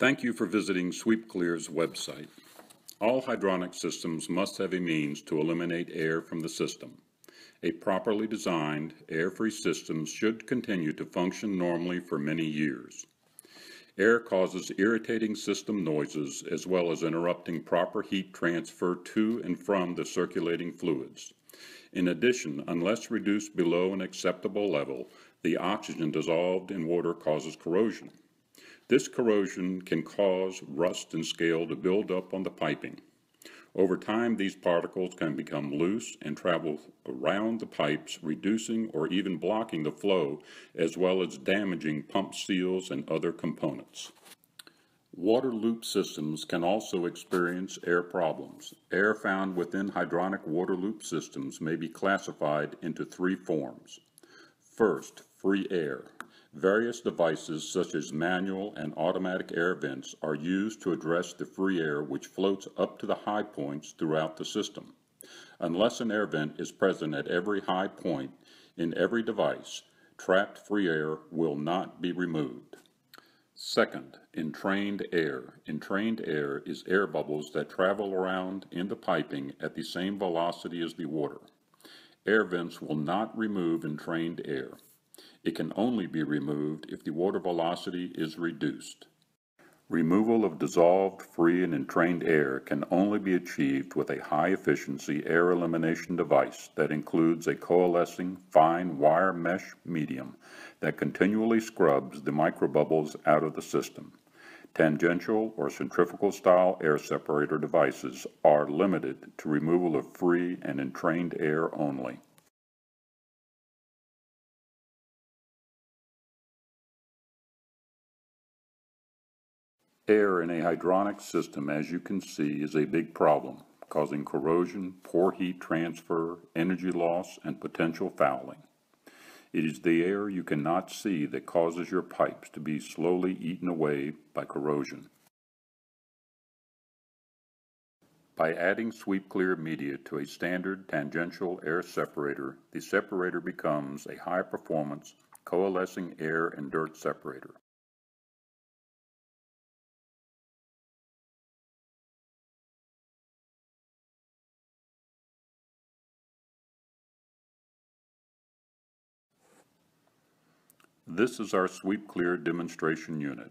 Thank you for visiting SweepClear's website. All hydronic systems must have a means to eliminate air from the system. A properly designed, air-free system should continue to function normally for many years. Air causes irritating system noises as well as interrupting proper heat transfer to and from the circulating fluids. In addition, unless reduced below an acceptable level, the oxygen dissolved in water causes corrosion. This corrosion can cause rust and scale to build up on the piping. Over time, these particles can become loose and travel around the pipes, reducing or even blocking the flow, as well as damaging pump seals and other components. Water loop systems can also experience air problems. Air found within hydronic water loop systems may be classified into three forms. First, free air. Various devices such as manual and automatic air vents are used to address the free air which floats up to the high points throughout the system. Unless an air vent is present at every high point in every device, trapped free air will not be removed. Second, entrained air. Entrained air is air bubbles that travel around in the piping at the same velocity as the water. Air vents will not remove entrained air. It can only be removed if the water velocity is reduced. Removal of dissolved, free, and entrained air can only be achieved with a high-efficiency air elimination device that includes a coalescing, fine wire mesh medium that continually scrubs the microbubbles out of the system. Tangential or centrifugal-style air separator devices are limited to removal of free and entrained air only. Air in a hydronic system, as you can see, is a big problem, causing corrosion, poor heat transfer, energy loss, and potential fouling. It is the air you cannot see that causes your pipes to be slowly eaten away by corrosion. By adding SweepClear media to a standard tangential air separator, the separator becomes a high-performance, coalescing air and dirt separator. This is our SweepClear demonstration unit.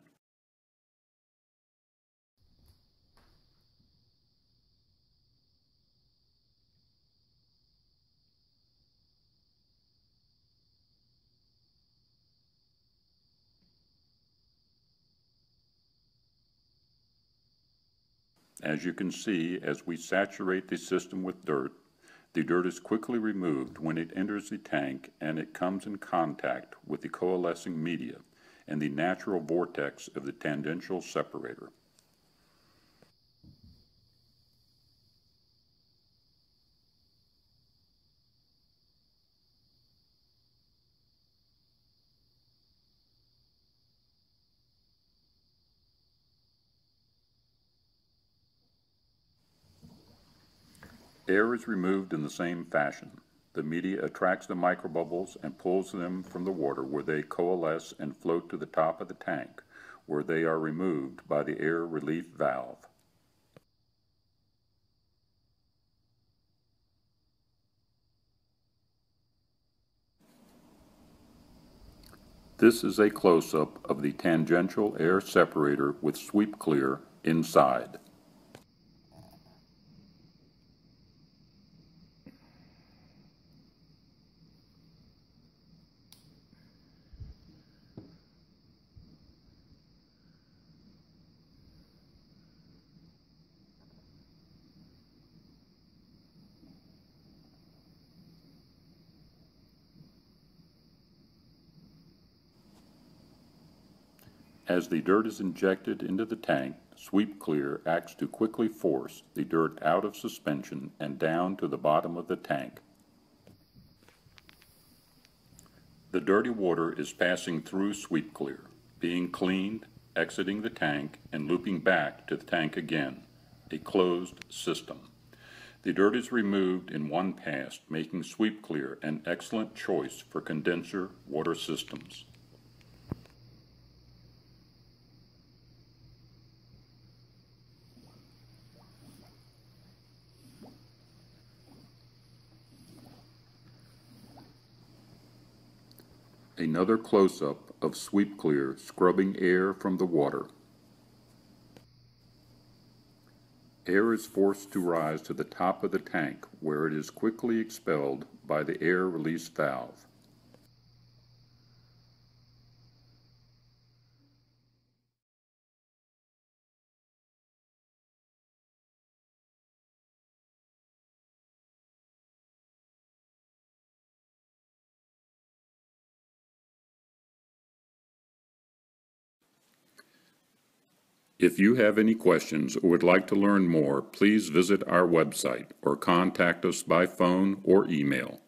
As you can see, as we saturate the system with dirt, the dirt is quickly removed when it enters the tank and it comes in contact with the coalescing media and the natural vortex of the tangential separator. Air is removed in the same fashion. The media attracts the microbubbles and pulls them from the water where they coalesce and float to the top of the tank, where they are removed by the air relief valve. This is a close-up of the tangential air separator with SweepClear inside. As the dirt is injected into the tank, SweepClear acts to quickly force the dirt out of suspension and down to the bottom of the tank. The dirty water is passing through SweepClear, being cleaned, exiting the tank, and looping back to the tank again, a closed system. The dirt is removed in one pass, making SweepClear an excellent choice for condenser water systems. Another close-up of SweepClear scrubbing air from the water. Air is forced to rise to the top of the tank, where it is quickly expelled by the air release valve. If you have any questions or would like to learn more, please visit our website or contact us by phone or email.